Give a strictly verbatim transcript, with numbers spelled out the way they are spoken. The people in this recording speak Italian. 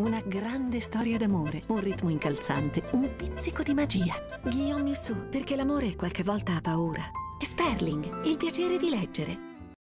Una grande storia d'amore, un ritmo incalzante, un pizzico di magia. Guillaume Musso, perché l'amore qualche volta ha paura. E Sperling, il piacere di leggere.